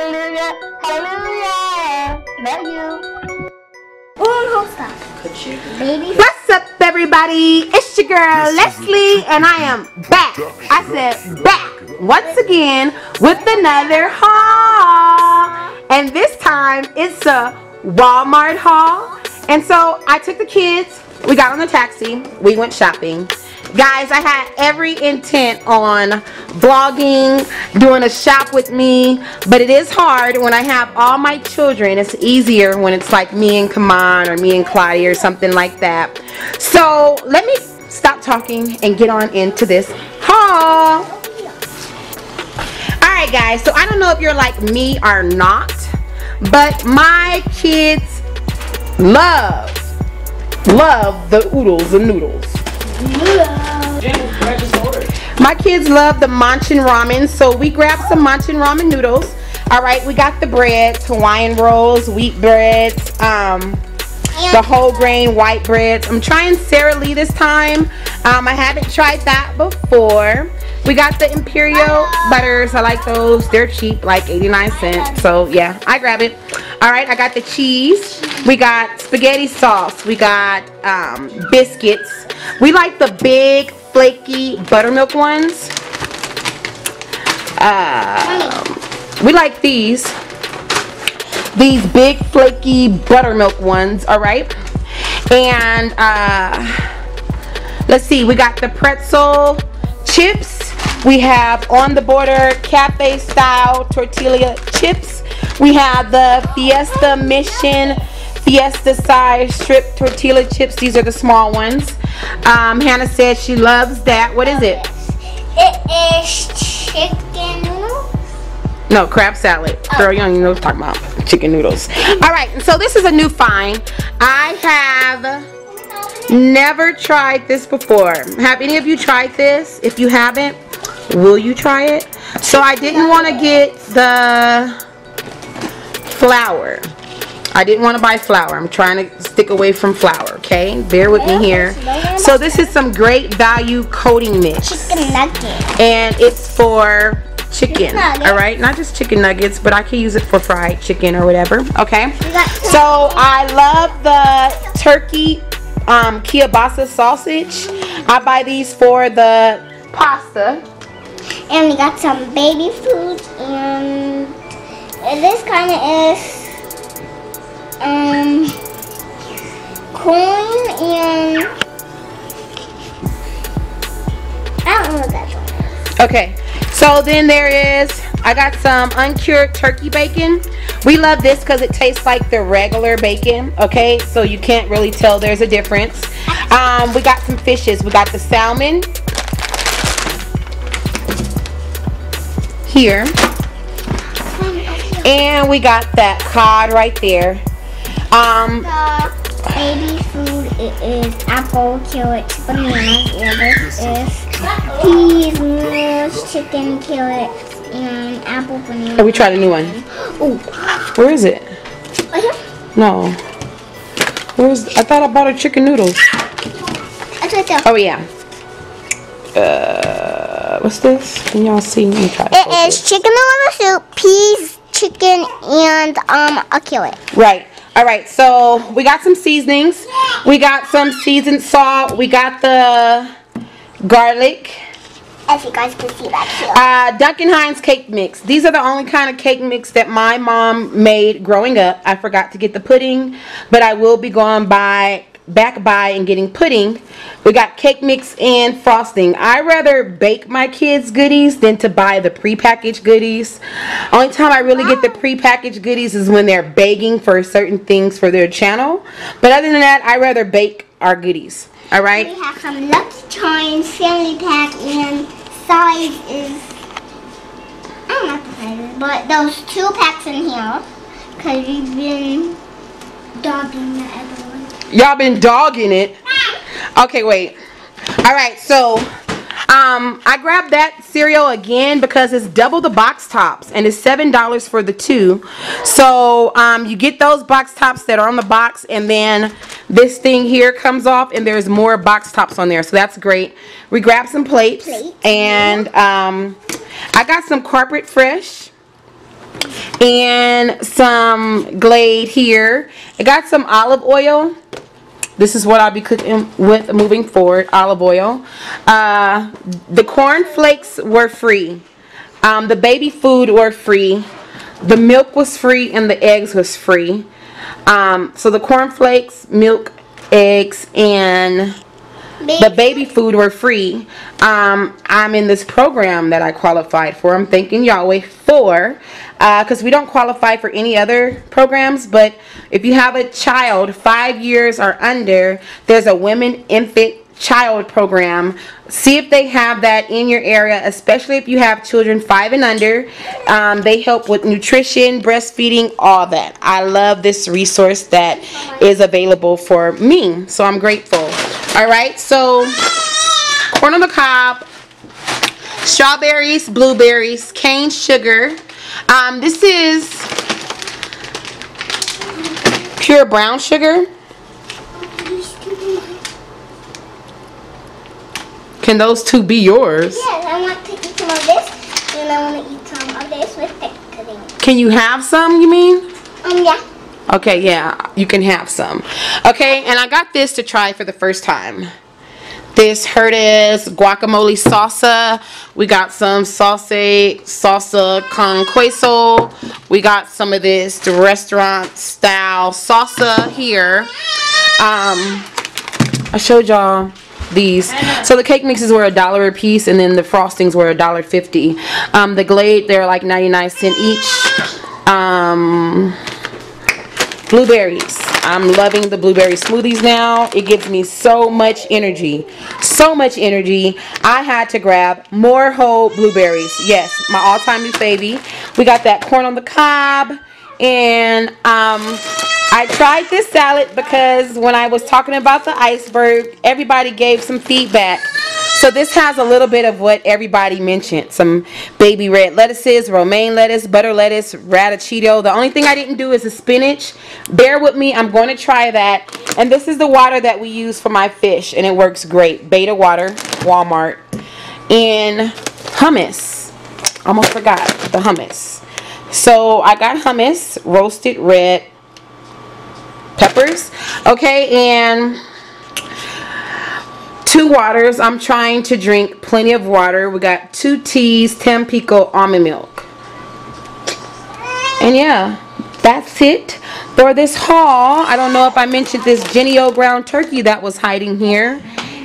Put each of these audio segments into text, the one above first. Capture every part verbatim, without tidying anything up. Hallelujah, hallelujah. Love you. Oh, stop. Good shit, baby. What's up, everybody? It's your girl Leslie, and I am back. I said back once again with another haul, and this time it's a Walmart haul. And so I took the kids. We got on the taxi. We went shopping. Guys, I had every intent on vlogging, doing a shop with me, but it is hard when I have all my children. It's easier when it's like me and Kaman or me and Claudia or something like that. So let me stop talking and get on into this haul. Alright guys, so I don't know if you're like me or not, but my kids love, love the oodles and noodles. My kids love the Maruchan ramen, so we grabbed some Maruchan ramen noodles. All right, we got the breads, Hawaiian rolls, wheat breads, um, the whole grain white breads. I'm trying Sara Lee this time. Um, I haven't tried that before. We got the Imperial butters. I like those. They're cheap, like eighty-nine cents. So yeah, I grab it. All right, I got the cheese. We got spaghetti sauce. We got um, biscuits. We like the big, flaky buttermilk ones. Um, we like these. These big, flaky buttermilk ones, all right? And uh, let's see, we got the pretzel chips. We have On the Border cafe style tortilla chips. We have the Fiesta Mission Fiesta size strip tortilla chips. These are the small ones. Um, Hannah said she loves that. What is it? It is chicken noodles. No, crab salad. Oh. Girl, you don't even know what I'm talking about. Chicken noodles. Alright, so this is a new find. I have never tried this before. Have any of you tried this? If you haven't, will you try it? So I didn't want to get the flour. I didn't want to buy flour. I'm trying to stick away from flour, okay? Bear with me here. So this is some great value coating mix. Chicken nuggets. And it's for chicken, all right? Not just chicken nuggets, but I can use it for fried chicken or whatever, okay? So I love the turkey um, kielbasa sausage. I buy these for the pasta. And we got some baby food, and this kind of is... Um, corn and I don't know what that's on. Okay, so then there is, I got some uncured turkey bacon. We love this because it tastes like the regular bacon, okay? So you can't really tell there's a difference. Um, we got some fishes. We got the salmon here, and we got that cod right there. Um, the baby food, it is apple, carrots, bananas, and this is peas, noodles, chicken, carrots, and apple, bananas. Oh, we tried a new one. Ooh. Where is it? Uh-huh. No. Where's, I thought I bought a chicken noodles. That's right there. Oh, yeah. Uh, what's this? Can y'all see? Let me try it. It is chicken noodle soup, peas, chicken, and um, a carrot. Right. Alright, so we got some seasonings. We got some seasoned salt. We got the garlic. If you guys can see that too. Uh, Duncan Hines cake mix. These are the only kind of cake mix that my mom made growing up. I forgot to get the pudding, but I will be going by, back by and getting pudding. We got cake mix and frosting. I rather bake my kids goodies than to buy the prepackaged goodies. Only time I really get the prepackaged goodies is when they're begging for certain things for their channel, but other than that I rather bake our goodies. All right, we have some Lucky Charms family pack, and size is, I don't know what the size is, but those two packs in here because we've been dogging the other one. Y'all been dogging it. Okay, wait. All right, so um, I grabbed that cereal again because it's double the box tops, and it's seven dollars for the two. So um, you get those box tops that are on the box, and then this thing here comes off, and there's more box tops on there. So that's great. We grabbed some plates, Plate. and um, I got some Carpet Fresh. and some Glade here. I got some olive oil. This is what I'll be cooking with moving forward, olive oil. Uh, the cornflakes were free. Um, the baby food were free. The milk was free and the eggs was free. Um, so the cornflakes, milk, eggs, and the baby food were free. Um, I'm in this program that I qualified for. I'm thanking Yahweh for, because uh, we don't qualify for any other programs. But if you have a child five years or under, there's a women infant child program. See if they have that in your area, especially if you have children five and under. Um, they help with nutrition, breastfeeding, all that. I love this resource that is available for me, so I'm grateful. All right, so corn on the cob, strawberries, blueberries, cane sugar. Um, this is pure brown sugar. Can those two be yours? Yes, I want to eat some of this, and I want to eat some of this with that pudding. Can you have some, you mean? Um, yeah. Okay, yeah, you can have some. Okay, and I got this to try for the first time. This Hurtis guacamole salsa. We got some salsa, salsa con queso. We got some of this the restaurant style salsa here. Um, I showed y'all these. So the cake mixes were a dollar a piece, and then the frostings were a dollar fifty. Um, the Glade, they're like ninety-nine cents each. Um, blueberries. I'm loving the blueberry smoothies now. It gives me so much energy. So much energy. I had to grab more whole blueberries. Yes, my all-time new baby. We got that corn on the cob, and um I tried this salad because when I was talking about the iceberg, everybody gave some feedback. So this has a little bit of what everybody mentioned. Some baby red lettuces, romaine lettuce, butter lettuce, radicchio. The only thing I didn't do is the spinach. Bear with me. I'm going to try that. And this is the water that we use for my fish, and it works great. Betta water, Walmart. And hummus. Almost forgot the hummus. So I got hummus, roasted red peppers. Okay, and two waters. I'm trying to drink plenty of water. We got two teas Tampico almond milk. And yeah, that's it for this haul. I don't know if I mentioned this Jenny O' ground turkey that was hiding here.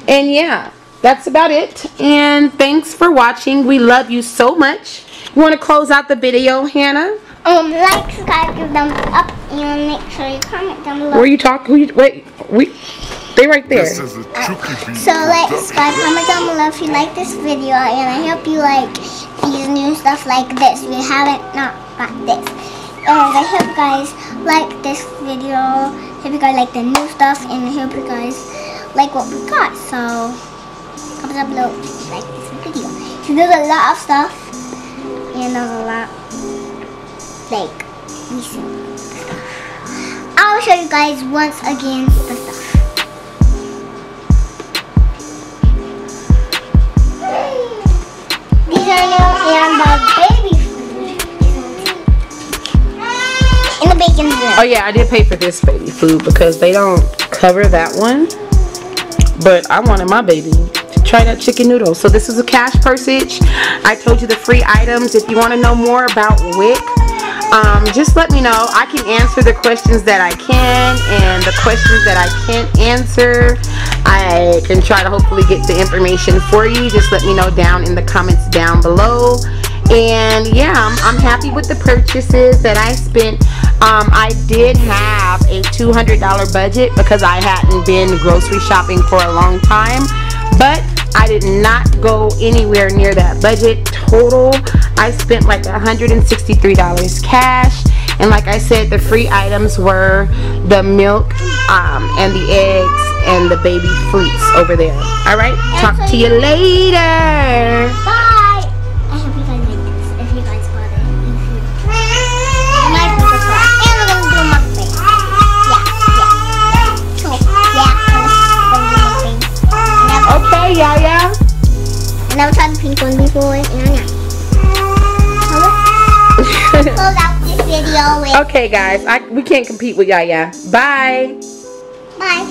And yeah, that's about it. And thanks for watching. We love you so much. You want to close out the video, Hannah? Um, like, subscribe, give thumbs up, and make sure you comment down below. Where are you talking? Wait, we... They right there. This is a tricky video. So like, subscribe, comment down below if you like this video, and I hope you like these new stuff like this. We haven't not got this. And I hope you guys like this video. I hope you guys like the new stuff, and I hope you guys like what we got. So comment down below if you like this video. So there's a lot of stuff, and there's a lot like recent stuff. I'll show you guys once again the stuff. And the baby food. And the bacon bread. Oh yeah, I did pay for this baby food because they don't cover that one. But I wanted my baby to try that chicken noodle. So this is a cash purchase. I told you the free items. If you want to know more about W I C, um, just let me know. I can answer the questions that I can and the questions that I can't answer. I can try to hopefully get the information for you. Just let me know down in the comments down below. And yeah, I'm, I'm happy with the purchases that I spent. Um, I did have a two hundred dollar budget because I hadn't been grocery shopping for a long time. But I did not go anywhere near that budget total. I spent like one hundred sixty-three dollars cash. And like I said, the free items were the milk um, and the eggs and the baby fruits over there. All right, talk to you later. Bye. I hope you guys like this. If you guys bought it, you might put this one. And we're gonna do a mukbang. Yeah, yeah. So yeah, I'm okay, yeah, yeah. And I was trying the pink one before, and I know. close out this video with. Okay, guys. I, we can't compete with Yaya. Bye. Bye.